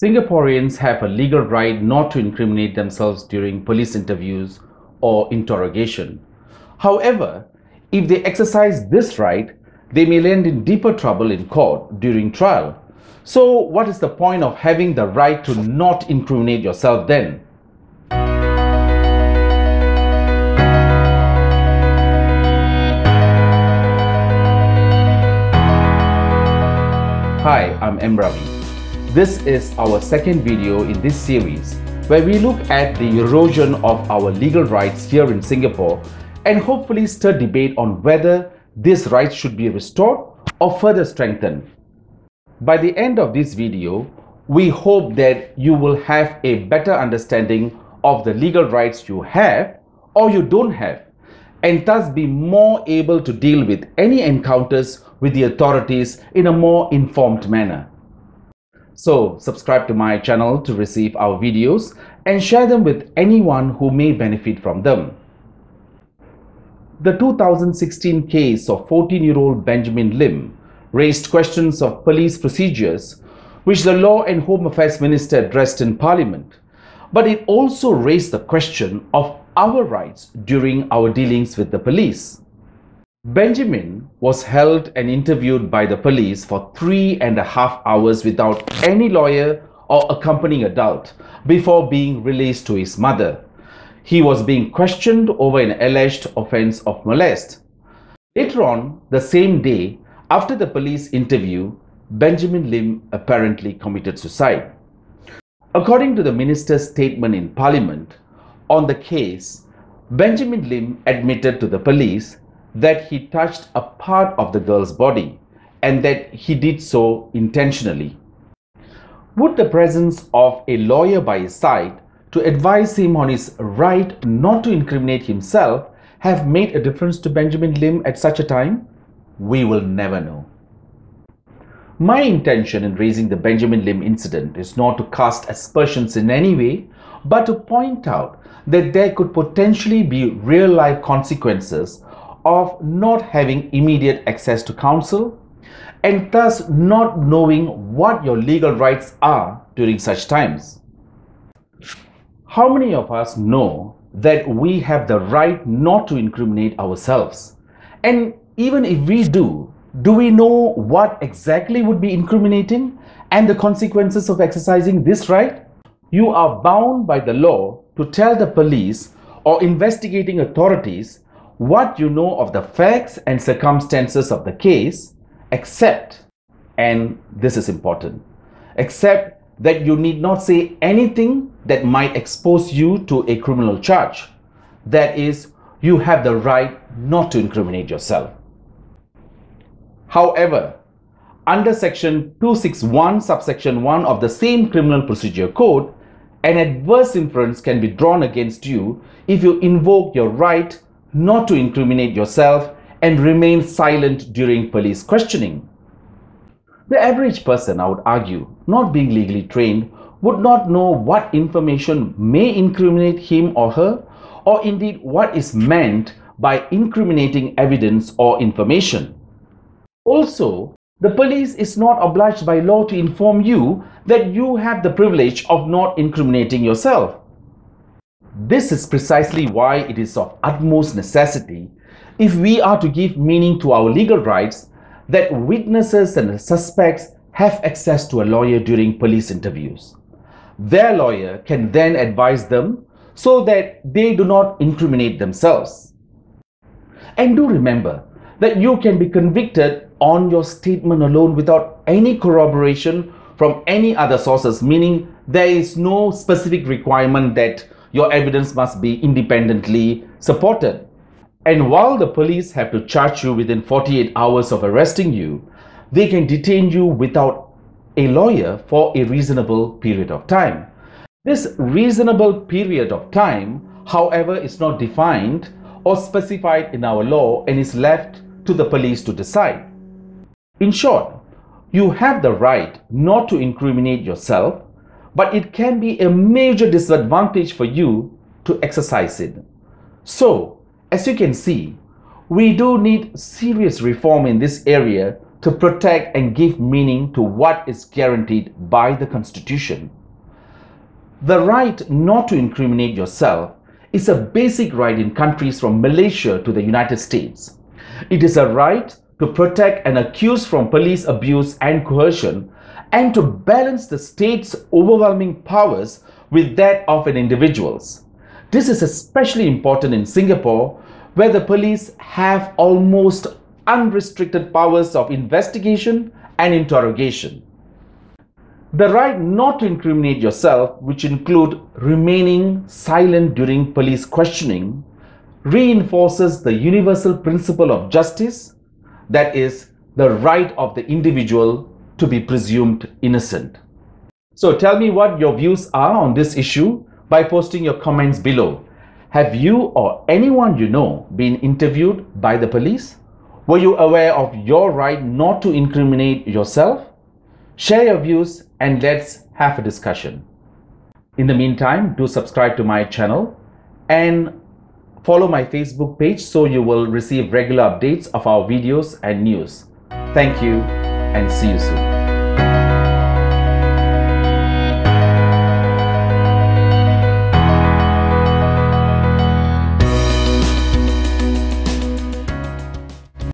Singaporeans have a legal right not to incriminate themselves during police interviews or interrogation. However, if they exercise this right, they may land in deeper trouble in court during trial. So what is the point of having the right to not incriminate yourself then? Hi, I'm M. Ravi. This is our second video in this series where we look at the erosion of our legal rights here in Singapore and hopefully stir debate on whether these rights should be restored or further strengthened. By the end of this video, we hope that you will have a better understanding of the legal rights you have or you don't have, and thus be more able to deal with any encounters with the authorities in a more informed manner. So subscribe to my channel to receive our videos and share them with anyone who may benefit from them. The 2016 case of 14-year-old Benjamin Lim raised questions of police procedures, which the Law and Home Affairs Minister addressed in Parliament, but it also raised the question of our rights during our dealings with the police. Benjamin was held and interviewed by the police for 3.5 hours without any lawyer or accompanying adult before being released to his mother. He was being questioned over an alleged offence of molest. Later on, the same day, after the police interview, Benjamin Lim apparently committed suicide. According to the minister's statement in Parliament on the case, Benjamin Lim admitted to the police that he touched a part of the girl's body and that he did so intentionally. Would the presence of a lawyer by his side to advise him on his right not to incriminate himself have made a difference to Benjamin Lim at such a time? We will never know. My intention in raising the Benjamin Lim incident is not to cast aspersions in any way, but to point out that there could potentially be real-life consequences of not having immediate access to counsel and thus not knowing what your legal rights are during such times. How many of us know that we have the right not to incriminate ourselves? And even if we do, do we know what exactly would be incriminating and the consequences of exercising this right? You are bound by the law to tell the police or investigating authorities what you know of the facts and circumstances of the case, except, and this is important, except that you need not say anything that might expose you to a criminal charge. That is, you have the right not to incriminate yourself. However, under section 261 subsection 1 of the same Criminal Procedure Code, an adverse inference can be drawn against you if you invoke your right not to incriminate yourself and remain silent during police questioning. The average person, I would argue, not being legally trained, would not know what information may incriminate him or her, or indeed what is meant by incriminating evidence or information. Also, the police is not obliged by law to inform you that you have the privilege of not incriminating yourself. This is precisely why it is of utmost necessity, if we are to give meaning to our legal rights, that witnesses and suspects have access to a lawyer during police interviews. Their lawyer can then advise them so that they do not incriminate themselves. And do remember that you can be convicted on your statement alone without any corroboration from any other sources, meaning there is no specific requirement that your evidence must be independently supported. And while the police have to charge you within 48 hours of arresting you, they can detain you without a lawyer for a reasonable period of time. This reasonable period of time, however, is not defined or specified in our law and is left to the police to decide. In short, you have the right not to incriminate yourself, but it can be a major disadvantage for you to exercise it. So, as you can see, we do need serious reform in this area to protect and give meaning to what is guaranteed by the Constitution. The right not to incriminate yourself is a basic right in countries from Malaysia to the United States. It is a right to protect an accused from police abuse and coercion, and to balance the state's overwhelming powers with that of an individual's. This is especially important in Singapore, where the police have almost unrestricted powers of investigation and interrogation. The right not to incriminate yourself, which include remaining silent during police questioning, reinforces the universal principle of justice, that is, the right of the individual to be presumed innocent. So tell me what your views are on this issue by posting your comments below. Have you or anyone you know been interviewed by the police? Were you aware of your right not to incriminate yourself? Share your views and let's have a discussion. In the meantime, do subscribe to my channel and follow my Facebook page so you will receive regular updates of our videos and news. Thank you and see you soon.